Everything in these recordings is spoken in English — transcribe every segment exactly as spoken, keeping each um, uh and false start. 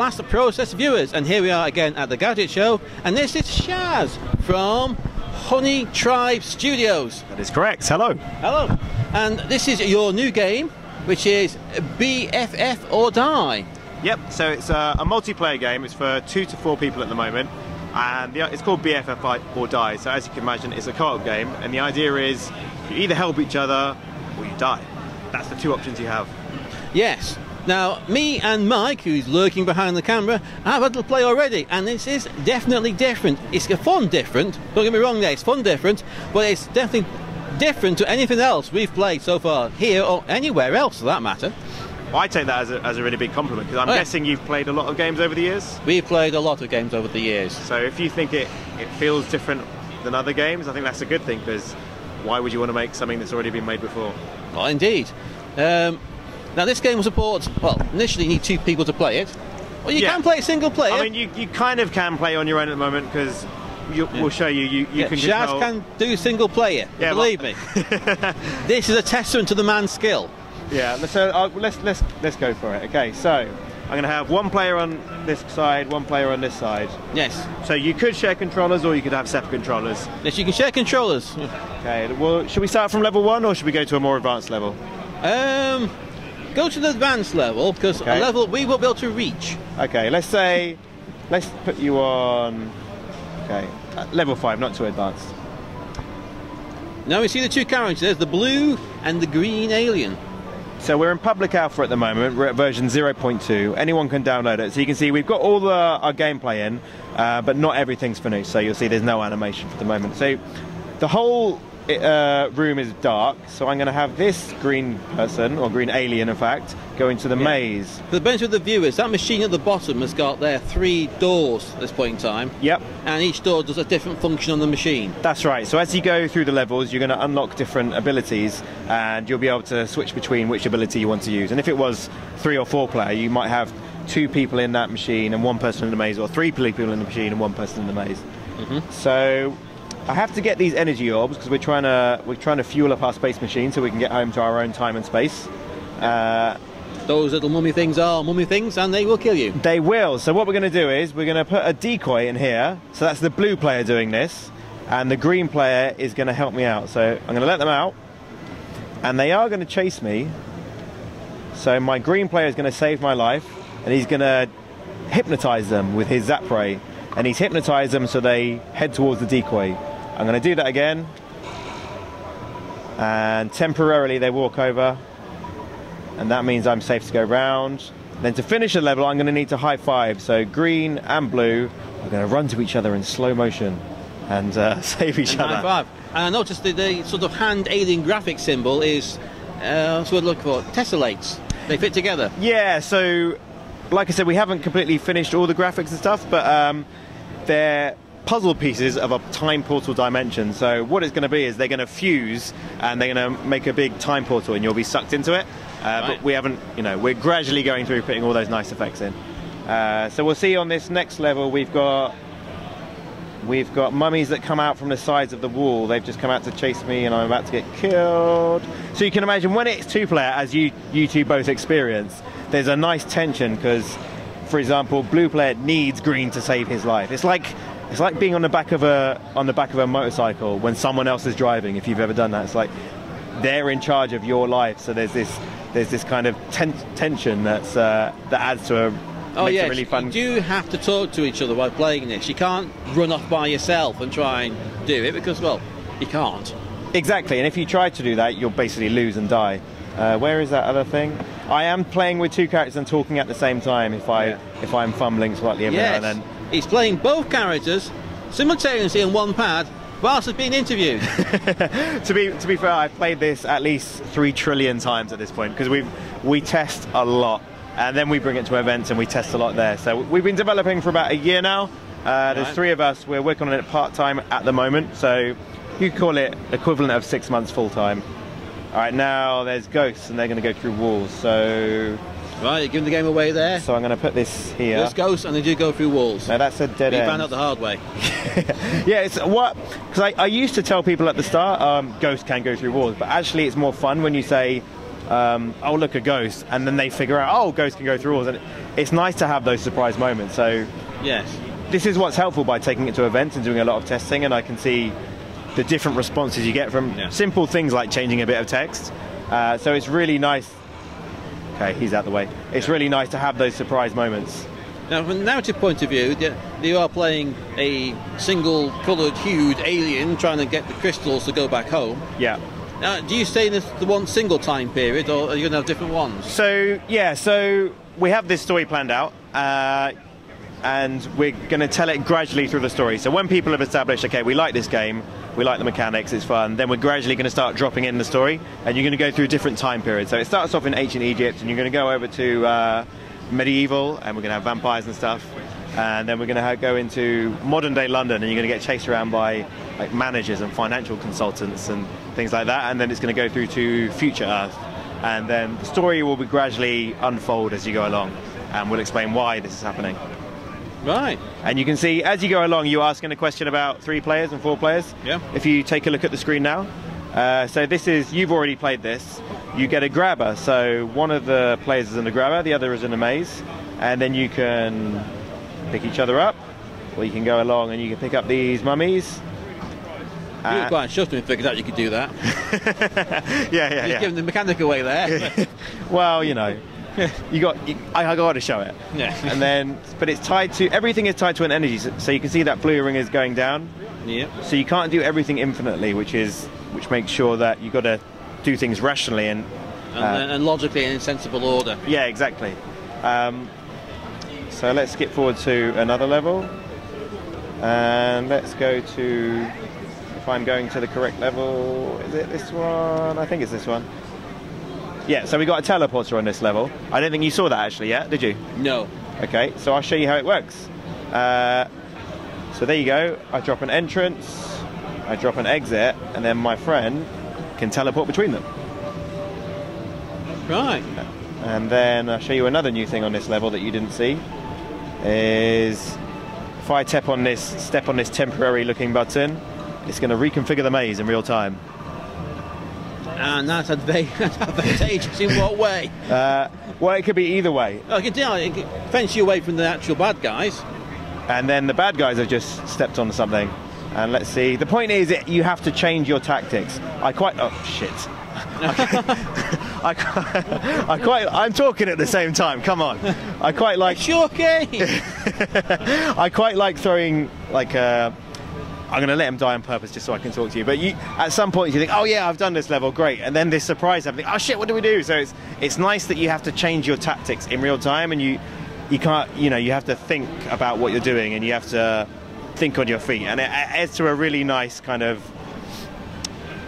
Blast Process viewers, and here we are again at the Gadget Show, and this is Shaz from Honey Tribe Studios. That is correct. Hello. Hello. And this is your new game, which is B F F or Die. Yep. So it's a, a multiplayer game. It's for two to four people at the moment, and the, it's called B F F or Die. So as you can imagine, it's a co-op game, and the idea is you either help each other or you die. That's the two options you have. Yes. Now, me and Mike, who's lurking behind the camera, have had to play already, and this is definitely different. It's a fun different, don't get me wrong there, it's fun different, but it's definitely different to anything else we've played so far, here or anywhere else for that matter. Well, I take that as a, as a really big compliment, because I'm oh, yeah. guessing you've played a lot of games over the years? We've played a lot of games over the years. So if you think it, it feels different than other games, I think that's a good thing, because why would you want to make something that's already been made before? Well, indeed. Um, Now this game will support, well, initially you need two people to play it. Well, you yeah. can play single player. I mean, you, you kind of can play on your own at the moment, because yeah. we'll show you, you, you yeah, can Shaz control... can do single player, yeah, believe me. This is a testament to the man's skill. Yeah, so uh, let's, let's, let's go for it. Okay, so I'm going to have one player on this side, one player on this side. Yes. So you could share controllers, or you could have separate controllers. Yes, you can share controllers. Okay, well, should we start from level one, or should we go to a more advanced level? Um... Go to the advanced level, because okay. a level we won't be able to reach. Okay, let's say, let's put you on, okay, level five, not too advanced. Now we see the two characters, there's the blue and the green alien. So we're in public alpha at the moment, we're at version zero point two, anyone can download it. So you can see we've got all the, our gameplay in, uh, but not everything's finished, so you'll see there's no animation for the moment. So the whole Uh, room is dark, so I'm going to have this green person, or green alien in fact, go into the yeah. maze. For the benefit of the viewers, that machine at the bottom has got there three doors at this point in time. Yep. And each door does a different function on the machine. That's right, so as you go through the levels you're going to unlock different abilities, and you'll be able to switch between which ability you want to use. And if it was three or four player, you might have two people in that machine and one person in the maze, or three people in the machine and one person in the maze. Mm-hmm. So I have to get these energy orbs, because we're trying to we're trying to fuel up our space machine so we can get home to our own time and space. Uh, Those little mummy things are mummy things, and they will kill you. They will. So what we're going to do is we're going to put a decoy in here. So that's the blue player doing this, and the green player is going to help me out. So I'm going to let them out, and they are going to chase me. So my green player is going to save my life, and he's going to hypnotize them with his zap ray, and he's hypnotized them so they head towards the decoy. I'm going to do that again, and temporarily they walk over, and that means I'm safe to go round. Then to finish the level I'm going to need to high five, so green and blue are going to run to each other in slow motion and uh, save each and other. High five. And I noticed that the sort of hand alien graphic symbol is, uh, what's the word look for, tessellates, they fit together. Yeah, so like I said, we haven't completely finished all the graphics and stuff, but um, they're puzzle pieces of a time portal dimension. So what it's going to be is they're going to fuse, and they're going to make a big time portal, and you'll be sucked into it. Uh, right. But we haven't, you know, we're gradually going through putting all those nice effects in. Uh, so we'll see on this next level we've got we've got mummies that come out from the sides of the wall. They've just come out to chase me, and I'm about to get killed. So you can imagine when it's two player, as you you two both experience, there's a nice tension, because, for example, blue player needs green to save his life. It's like It's like being on the back of a on the back of a motorcycle when someone else is driving. If you've ever done that, it's like they're in charge of your life. So there's this there's this kind of ten tension that's uh, that adds to a oh makes yeah, it really fun. You do have to talk to each other while playing this. You can't run off by yourself and try and do it, because, well, you can't. Exactly, and if you try to do that, you'll basically lose and die. Uh, where is that other thing? I am playing with two characters and talking at the same time. If I yeah. if I'm fumbling slightly every yes. now and then. He's playing both characters simultaneously on one pad whilst he's being interviewed. to be to be fair, I've played this at least three trillion times at this point, because we we test a lot, and then we bring it to events and we test a lot there. So we've been developing for about a year now. Uh, there's right. three of us. We're working on it part time at the moment. So you call it equivalent of six months full time. All right, now there's ghosts, and they're going to go through walls. So. Right, you're giving the game away there. So I'm going to put this here. There's ghosts, and they do go through walls. No, that's a dead end. We found out the hard way. Yeah, it's what... Because I, I used to tell people at the start, um, ghosts can go through walls, but actually it's more fun when you say, um, oh look, a ghost, and then they figure out, oh, ghosts can go through walls, and it's nice to have those surprise moments. So yes, this is what's helpful by taking it to events and doing a lot of testing, and I can see the different responses you get from yeah. simple things like changing a bit of text. Uh, so it's really nice. Okay, he's out the way. It's really nice to have those surprise moments. Now, from the narrative point of view, you are playing a single coloured hued alien trying to get the crystals to go back home. Yeah. Now, do you stay in this the one single time period, or are you going to have different ones? So, yeah, so we have this story planned out, uh, and we're going to tell it gradually through the story. So when people have established, okay, we like this game, we like the mechanics, it's fun, then we're gradually going to start dropping in the story, and you're going to go through different time periods. So it starts off in ancient Egypt, and you're going to go over to uh, medieval, and we're going to have vampires and stuff, and then we're going to go into modern day London, and you're going to get chased around by like managers and financial consultants and things like that, and then it's going to go through to future Earth, and then the story will be gradually unfold as you go along, and we'll explain why this is happening. Right. And you can see as you go along, you're asking a question about three players and four players. Yeah. If you take a look at the screen now, uh, so this is, you've already played this. You get a grabber, so one of the players is in a grabber, the other is in a maze, and then you can pick each other up, or you can go along and you can pick up these mummies. You were quite shocked when you figured out you could do that. yeah, yeah, You're yeah. giving the mechanic away there. Well, you know, you got, you, I, I got to show it. Yeah. And then, but it's tied to, everything is tied to an energy, so, so you can see that blue ring is going down. Yeah. So you can't do everything infinitely, which is, which makes sure that you've got to do things rationally and, uh, and, and logically and in sensible order. Yeah, exactly. Um, so let's skip forward to another level, and let's go to, if I'm going to the correct level, is it this one? I think it's this one. Yeah, so we got a teleporter on this level. I don't think you saw that actually yet, did you? No. Okay, so I'll show you how it works. Uh, so there you go, I drop an entrance, I drop an exit, and then my friend can teleport between them. Right. And then I'll show you another new thing on this level that you didn't see, is if I tap on this, step on this temporary looking button, it's going to reconfigure the maze in real time. And that's advantageous in what way? Uh, well, it could be either way. I can tell, it can fence you away from the actual bad guys. And then the bad guys have just stepped on something. And let's see, the point is it, you have to change your tactics. I quite, oh shit. I, quite, I quite, I'm talking at the same time, come on. I quite like... It's your game. I quite like throwing, like, uh, I'm going to let him die on purpose just so I can talk to you. But you, at some point you think, oh yeah, I've done this level, great. And then this surprise, I think, oh shit, what do we do? So it's, it's nice that you have to change your tactics in real time, and you, you can't, you know, you have to think about what you're doing, and you have to... think on your feet, and it adds to a really nice kind of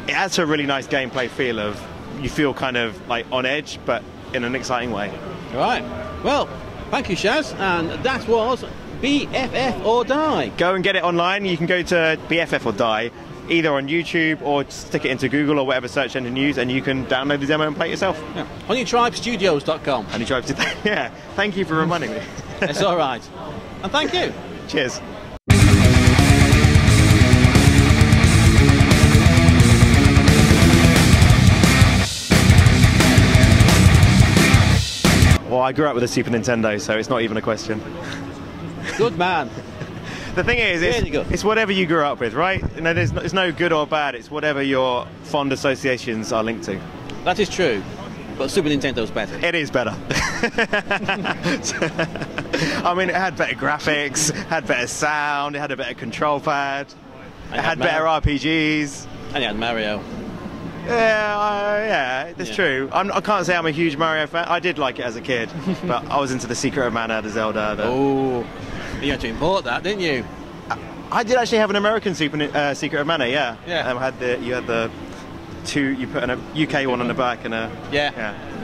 it adds to a really nice gameplay feel of you feel kind of like on edge but in an exciting way. Right, well thank you Shaz, and that was B F F or Die. Go and get it online. You can go to B F F or Die either on YouTube or stick it into Google or whatever search engine you use, and you can download the demo and play it yourself. Yeah. honey tribe studios dot com. Honey Tribe, yeah, thank you for reminding me. It's alright, and thank you. Cheers. Well, I grew up with a Super Nintendo, so it's not even a question. Good man. The thing is, it's, really it's whatever you grew up with, right? You know, there's no, there's no good or bad, it's whatever your fond associations are linked to. That is true, but Super Nintendo's better. It is better. I mean, it had better graphics, had better sound, it had a better control pad, and it had, had better R P Gs. And it had Mario. Yeah, uh, yeah, that's yeah. true. I'm, I can't say I'm a huge Mario fan. I did like it as a kid, but I was into The Secret of Mana, the Zelda. The... Oh, you had to import that, didn't you? I, I did actually have an American Super uh, Secret of Mana, yeah. Yeah. Um, had the you had the two. You put an, a U K one on the back and a yeah. yeah.